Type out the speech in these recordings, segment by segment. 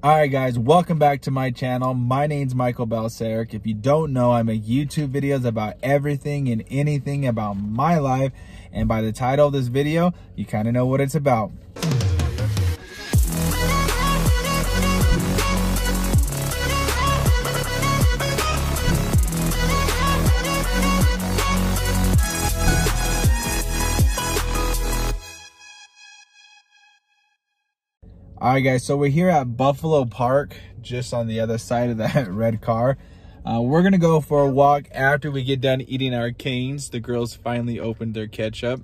Alright guys, welcome back to my channel. My name's Michael Balcerek. If you don't know, I make YouTube videos about everything and anything about my life. And by the title of this video, you kind of know what it's about. Alright guys, so we're here at Buffalo Park, just on the other side of that red car. We're going to go for a walk after we get done eating our canes. The girls finally opened their ketchup,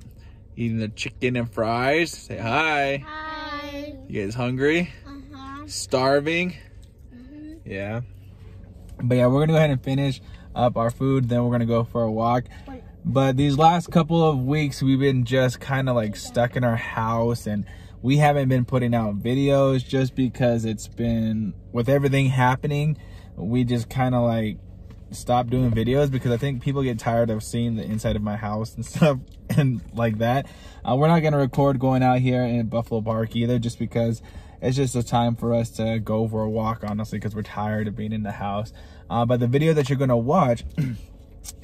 eating the chicken and fries. Say hi. Hi. You guys hungry? Uh-huh. Starving? Mm-hmm. Yeah. But yeah, we're going to go ahead and finish up our food, then we're going to go for a walk. But these last couple of weeks, we've been just kind of like stuck in our house and we haven't been putting out videos just because it's been, with everything happening, we just kind of like stopped doing videos because I think people get tired of seeing the inside of my house and stuff and like that. We're not going to record going out here in Buffalo Park either just because it's just a time for us to go for a walk, honestly, because we're tired of being in the house. But the video that you're going to watch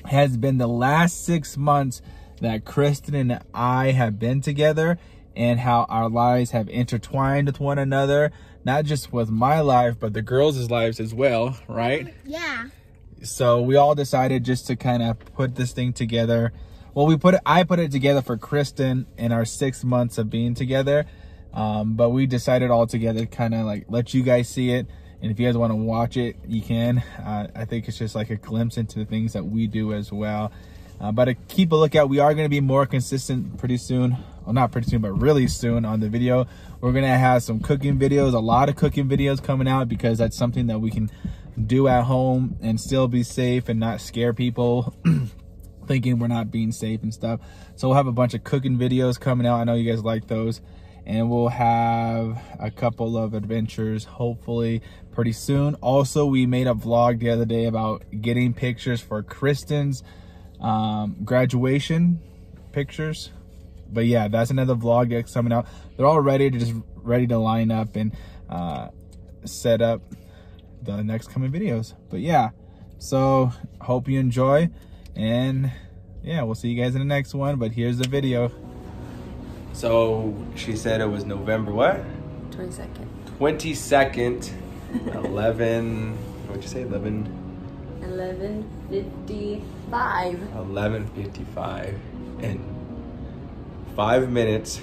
has been the last 6 months that Kristen and I have been together, and how our lives have intertwined with one another, not just with my life, but the girls' lives as well, right? Yeah. So we all decided just to kind of put this thing together. Well, I put it together for Kristen in our 6 months of being together, but we decided all together to kind of like let you guys see it, and if you guys want to watch it, you can. I think it's just like a glimpse into the things that we do as well. But keep a lookout. We are going to be more consistent pretty soon. Well, not pretty soon, but really soon on the video. We're going to have some cooking videos, a lot of cooking videos coming out because that's something that we can do at home and still be safe and not scare people thinking we're not being safe and stuff. So we'll have a bunch of cooking videos coming out. I know you guys like those. And we'll have a couple of adventures hopefully pretty soon. Also, we made a vlog the other day about getting pictures for Kristen's graduation pictures, but yeah, that's another vlog that's coming out. They're all ready to line up and set up the next coming videos. But yeah, so hope you enjoy, and yeah, we'll see you guys in the next one. But here's the video. So she said it was November what? 22nd. 22nd. 11. What'd you say? 11. 11:55. 11:55. In 5 minutes,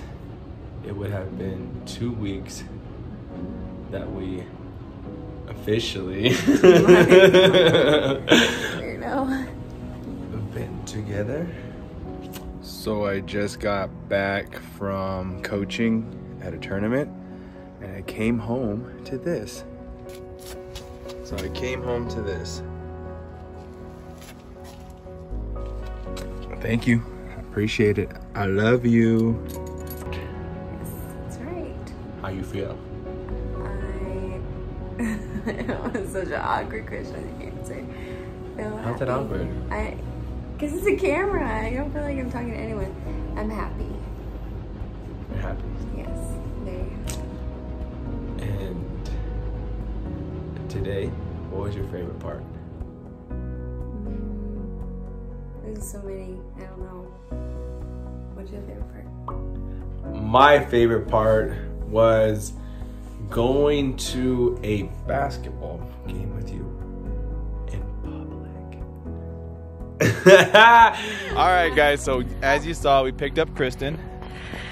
it would have been 2 weeks that we officially been together. So I just got back from coaching at a tournament, and I came home to this. Thank you. I appreciate it. I love you. Yes, that's right. How you feel? That was such an awkward question I can't say. How's that awkward? Because it's a camera. I don't feel like I'm talking to anyone. I'm happy. You're happy? Yes. There you go. And today, what was your favorite part? So many, I don't know. What's your favorite part? My favorite part was going to a basketball game with you in public. All right, guys, so as you saw, we picked up Kristen.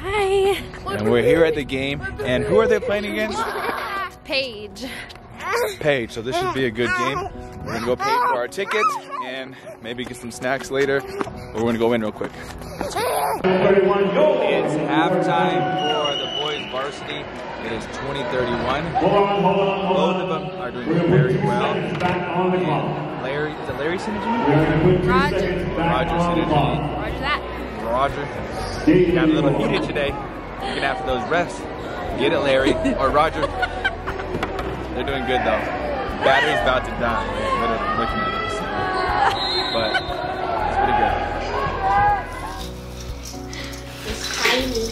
Hi. And we're here at the game. And who are they playing against? Paige. Paige, so this should be a good game. We're gonna go pay for our tickets and maybe get some snacks later. But we're gonna go in real quick. It's halftime for the boys varsity. It is 20-31. Both of them are doing very well. And Larry Synergy? Roger Synergy. Roger that. Roger got a little heated today. Get after those refs. Get it, Larry or Roger. They're doing good though. Battery's about to die. Literally looking at us. But it's pretty good. It's tiny.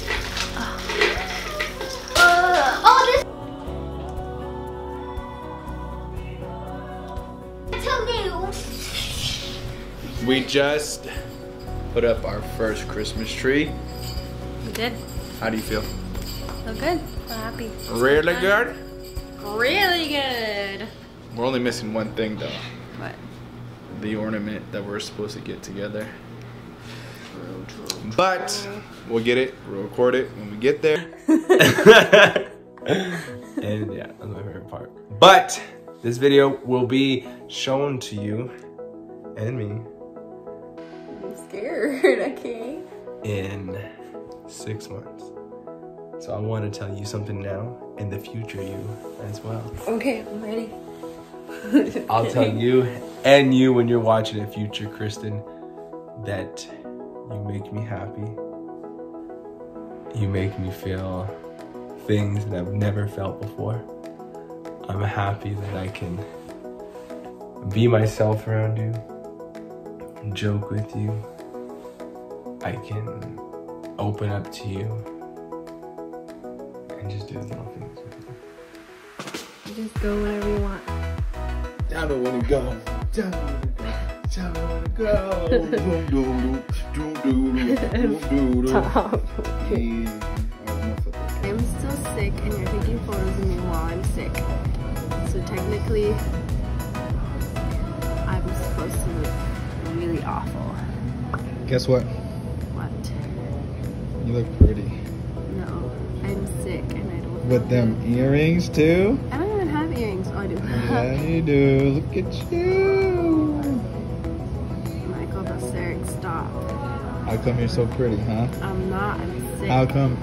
Oh, this. until new. We just put up our first Christmas tree. We did. How do you feel? Feel good. Feel happy. Really good? Really good. We're only missing one thing though. What? The ornament that we're supposed to get together. But we'll get it, we'll record it when we get there. And yeah, that's my favorite part. But this video will be shown to you and me. I'm scared, okay? In 6 months. So I want to tell you something now and the future you as well. Okay, I'm ready. I'll tell you and you when you're watching it, future Kristen, that you make me happy. You make me feel things that I've never felt before. I'm happy that I can be myself around you, joke with you. I can open up to you and just do little things with you. You just go whenever you want. I don't want to go. I'm still sick and you're taking photos of me while I'm sick. So technically, I'm supposed to look really awful. Guess what? What? You look pretty. No, I'm sick and I don't look with them good. Earrings too? I don't even have earrings. Oh, I do. Yeah, you do. Look at you. Michael Balcerek, stop. How come you're so pretty, huh? I'm not. I'm sick. How come?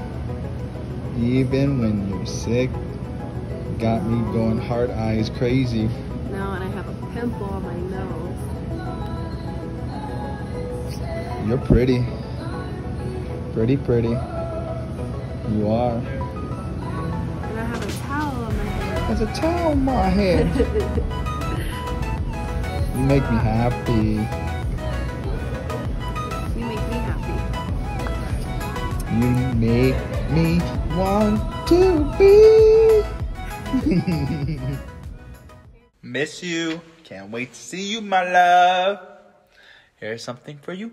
Even when you're sick, got me going hard eyes crazy. No, and I have a pimple on my nose. You're pretty. Pretty, pretty. You are. And I have a towel on my head. There's a towel on my head. You make me happy. You make me happy. You make me want to be. Miss you. Can't wait to see you, my love. Here's something for you.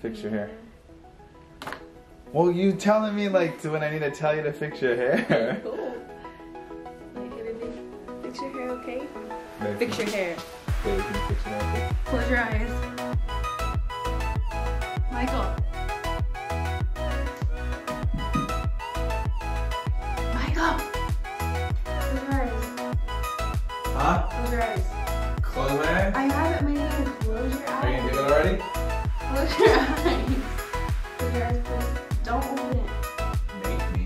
Fix your hair. Well, you telling me like when I need to tell you to fix your hair. Cool. Okay, baby. Fix your hair, okay? Baby. Fix your hair. Baby, fix your hair. Close your eyes. Michael. Michael. Close your eyes. Huh? Close your eyes. Close my eyes? I have it, my name. Close your eyes. Are you gonna do it already? Close your eyes. Close your eyes, please. Don't open it. Make me.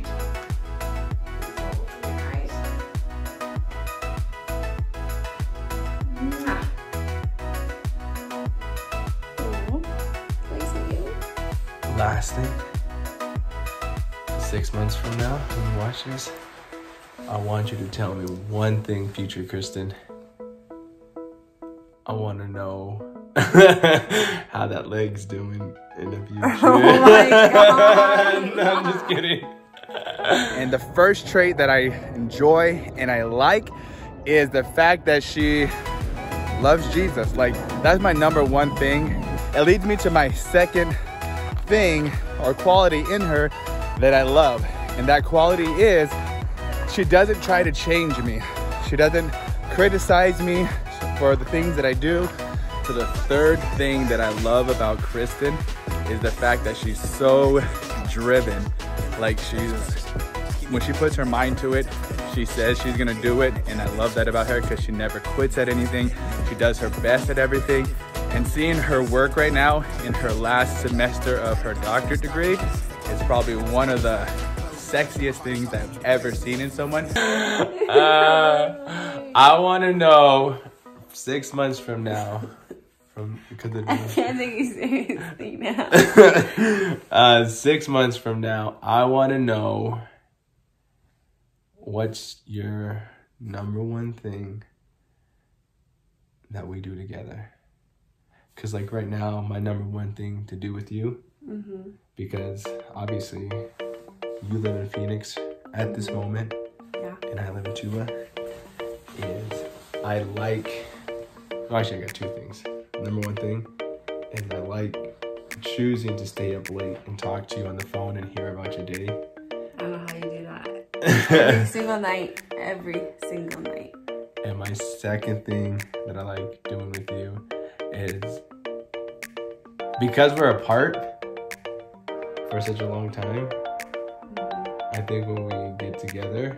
Don't open your eyes. Mwah. Aww. Please, you. Last thing. 6 months from now, when you watch this, I want you to tell me one thing, future Kristen. I want to know how that leg's doing in the future. Oh my God. No, I'm just kidding. And the first trait that I enjoy and I like is the fact that she loves Jesus. Like, that's my number one thing. It leads me to my second thing or quality in her that I love. And that quality is she doesn't try to change me. She doesn't criticize me for the things that I do. So the third thing that I love about Kristen is the fact that she's so driven. Like when she puts her mind to it, she says she's gonna do it, and I love that about her because she never quits at anything. She does her best at everything. And seeing her work right now in her last semester of her doctorate degree is probably one of the sexiest things I've ever seen in someone. I wanna know 6 months from now, I can't take you seriously now. 6 months from now, I wanna know, what's your #1 thing that we do together? Because like right now, my #1 thing to do with you, because obviously you live in Phoenix at this moment, and I live in Tula, is I got two things. #1 thing is I like choosing to stay up late and talk to you on the phone and hear about your day. I don't know how you do that. every single night. And my second thing that I like doing with you is, because we're apart for such a long time, I think when we get together,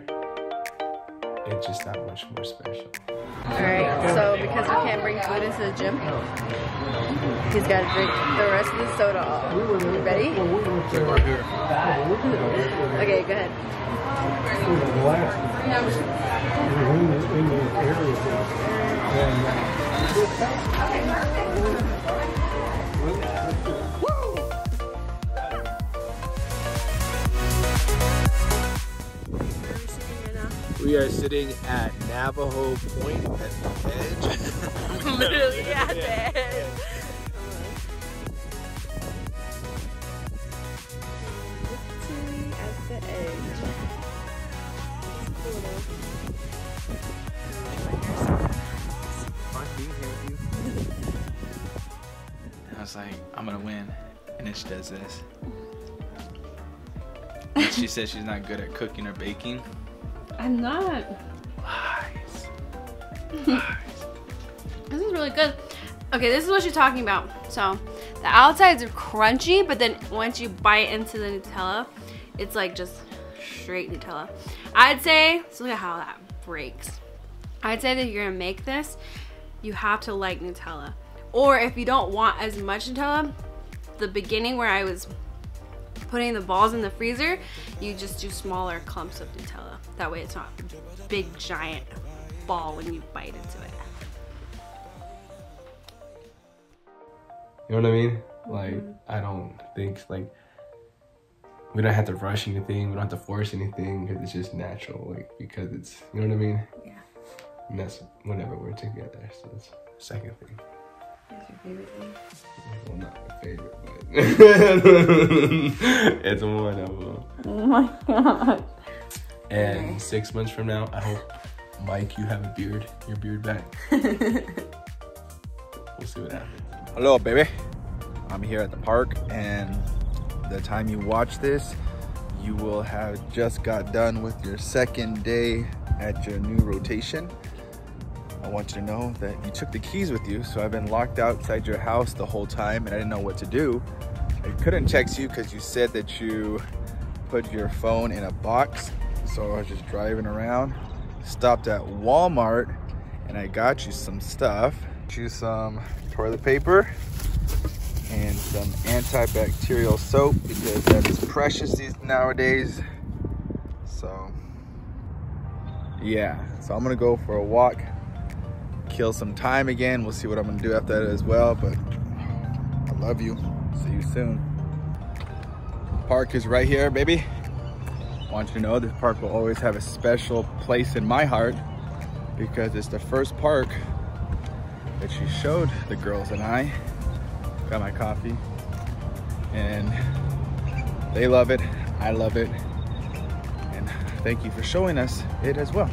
it's just that much more special. Alright, so because we can't bring food into the gym, he's got to drink the rest of the soda off. You ready? Okay, go ahead. We are sitting at Navajo Point at the edge. Literally at the edge. Literally at the edge. It's cool though. Fun being here with you. I was like, I'm gonna win. And then she does this. And she says she's not good at cooking or baking. I'm not. Lies. Lies. This is really good. Okay, this is what you're talking about. So, the outsides are crunchy, but then once you bite into the Nutella, it's like just straight Nutella. I'd say, so look at how that breaks. I'd say that if you're gonna make this, you have to like Nutella. Or if you don't want as much Nutella, the beginning where I was putting the balls in the freezer, you just do smaller clumps of Nutella. That way it's not a big giant ball when you bite into it. You know what I mean? Like, I don't think, like, we don't have to rush anything, we don't have to force anything, because it's just natural, like, because it's, you know what I mean? Yeah. And that's whenever we're together, so that's the second thing. That's your favorite thing? Well, not my favorite, but it's one of them. Oh my god. And okay. 6 months from now, I hope, Mike, you have a beard, your beard back. We'll see what happens. Hello, baby. I'm here at the park, and the time you watch this, you will have just got done with your second day at your new rotation. I want you to know that you took the keys with you, so I've been locked outside your house the whole time, and I didn't know what to do. I couldn't text you because you said that you put your phone in a box, so I was just driving around, stopped at Walmart, and I got you some stuff. Got you some toilet paper and some antibacterial soap, because that is precious these nowadays. So, yeah. So I'm gonna go for a walk. Kill some time again. We'll see what I'm gonna do after that as well, but I love you. See you soon. Park is right here, baby. I want you to know this park will always have a special place in my heart, because it's the first park that she showed the girls and I. Got my coffee, and they love it, I love it, and thank you for showing us it as well.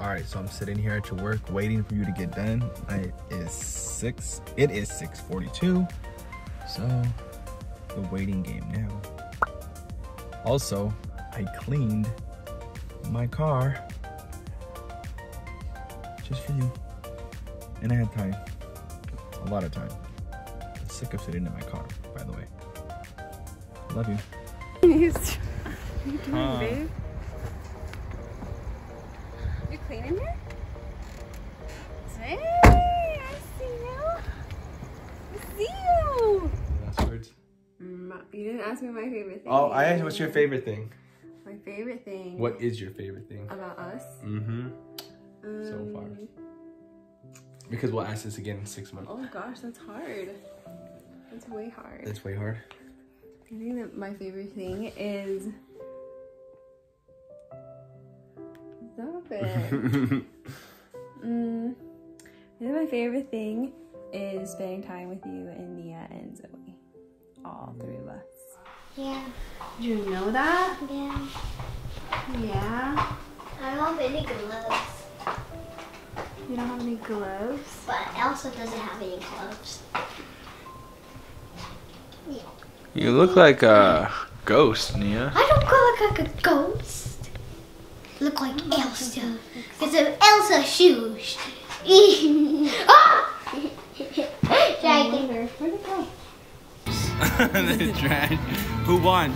All right, so I'm sitting here at your work waiting for you to get done. It is 6:42, so the waiting game now. Also, I cleaned my car just for you, and I had time, a lot of time. I'm sick of sitting in my car, by the way. Love you. What are you doing, babe? You clean in here? Hey, I see you. I see you. Last words. You didn't ask me my favorite thing. Oh, I asked you what's your favorite thing. My favorite thing. What is your favorite thing? About us? Mm-hmm. So far. Because we'll ask this again in 6 months. Oh gosh, that's hard. That's way hard. That's way hard. I think that my favorite thing is... Stop it. I think my favorite thing is spending time with you and Nia and Zoe. All three of us. Yeah. Do you know that? Yeah. Yeah? I don't have any gloves. You don't have any gloves? But Elsa doesn't have any gloves. Yeah. You look like a ghost, Nia. I don't look like a ghost. I look like Elsa. Because of Elsa's shoes. Ah! Dragon. Where'd it go? The dragon. Who won?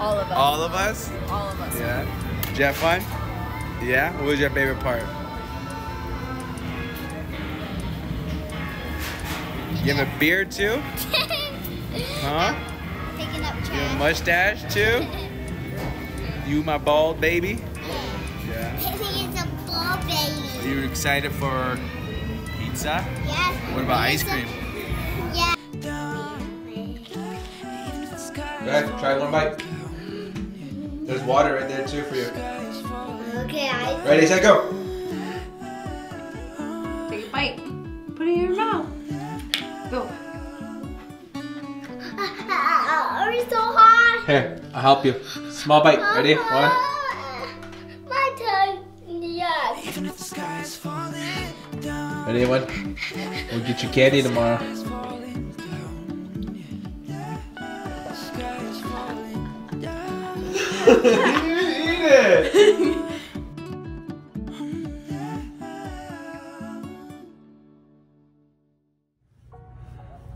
All of us. All of us? All of us. Yeah. Did you have fun? Yeah? What was your favorite part? You have a beard too? Huh? Picking up trash. You have a mustache too? You my bald baby? Yeah. He is a bald baby. Are you excited for pizza? Yes. What about ice cream? Yeah. Guys, try one bite. There's water right there too for you. Okay, ready, set, go! Take a bite. Put it in your mouth. Go. It's so hot. Here, I'll help you. Small bite. Ready? One. My turn. Yes. Even if the sky is falling down. Ready, one? We'll get you candy tomorrow. You didn't even eat it!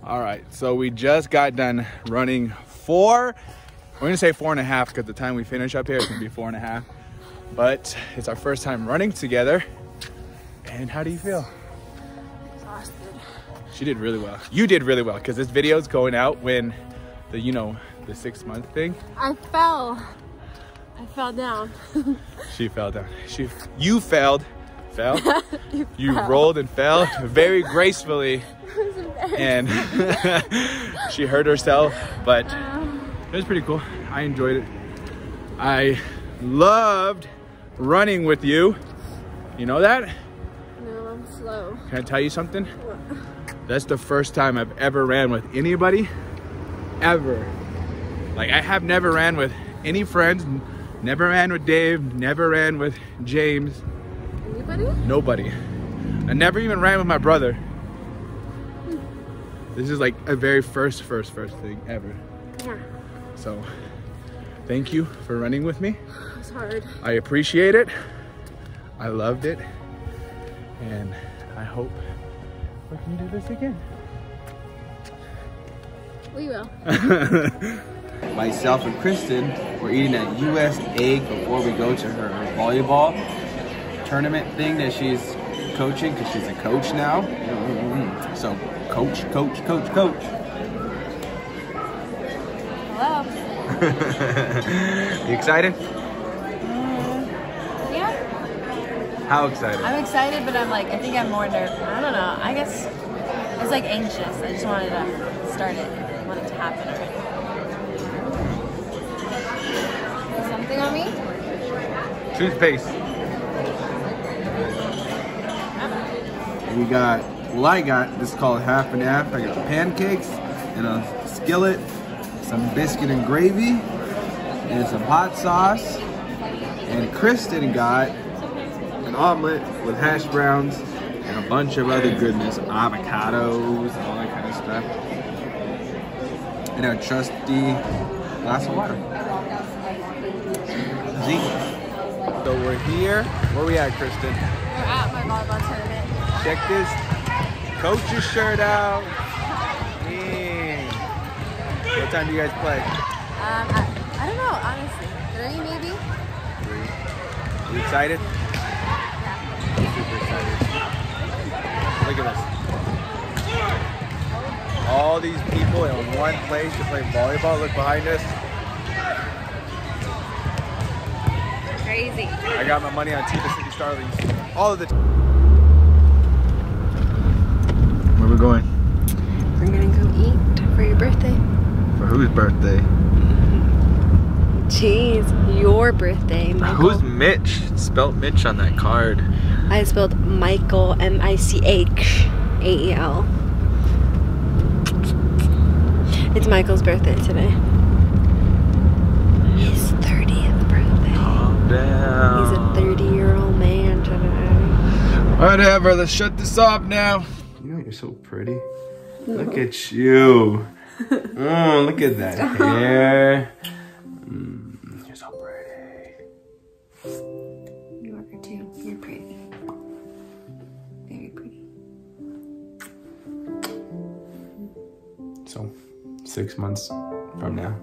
Alright, so we just got done running 4.5 because the time we finish up here it's gonna be 4.5. But it's our first time running together. And how do you feel? Exhausted. She did really well. You did really well because this video is going out when the, you know, the 6 month thing. I fell. I fell down. She fell down. You failed. Fell. You rolled and fell very gracefully. And she hurt herself, but it was pretty cool. I enjoyed it. I loved running with you. You know that? No, I'm slow. Can I tell you something? What? That's the first time I've ever ran with anybody, ever. Like I have never ran with any friends, never ran with Dave, never ran with James. Anybody? Nobody. I never even ran with my brother. This is like a very first thing ever. Yeah. So, thank you for running with me. It was hard. I appreciate it. I loved it. And I hope we can do this again. We will. Myself and Kristen were eating that US egg before we go to her volleyball tournament thing that she's coaching because she's a coach now. So, coach. Hello. You excited? Yeah. How excited? I'm excited, but I'm like, I think I'm more nervous. I don't know. I guess I was like anxious. I just wanted to start it. I wanted it to happen already. Something on me? Toothpaste. We got. Well, I got this called half and half. I got pancakes and a skillet, some biscuit and gravy, and some hot sauce. And Kristen got an omelet with hash browns and a bunch of other goodness, avocados and all that kind of stuff. And our trusty glass of water. Zeke. So we're here. Where we at, Kristen? We're at my volleyball tournament. Check this. Coach's shirt out. Yeah. What time do you guys play? I don't know, honestly. 3 maybe? 3. Are you excited? Yeah. I'm super excited. Look at us. All these people in one place to play volleyball. Look behind us. Crazy. I got my money on Tita City Starlings. All of the... Where are we going? We're going to go eat for your birthday. For whose birthday? Jeez, your birthday, Michael. Who's Mitch? Spelt Mitch on that card. I spelled Michael, M-I-C-H-A-E-L. It's Michael's birthday today. Down. He's a 30-year-old man today. Whatever, let's shut this off now. You know you're so pretty. No. Look at you. Oh, look at that hair. You're so pretty. You are too. You're pretty. Very pretty. So, 6 months from now,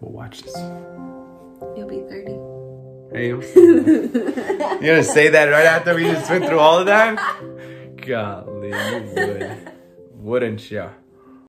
we'll watch this. You'll be 30. Hey, I'm sorry. You're gonna say that right after we just went through all of that? Golly, you would. Wouldn't you?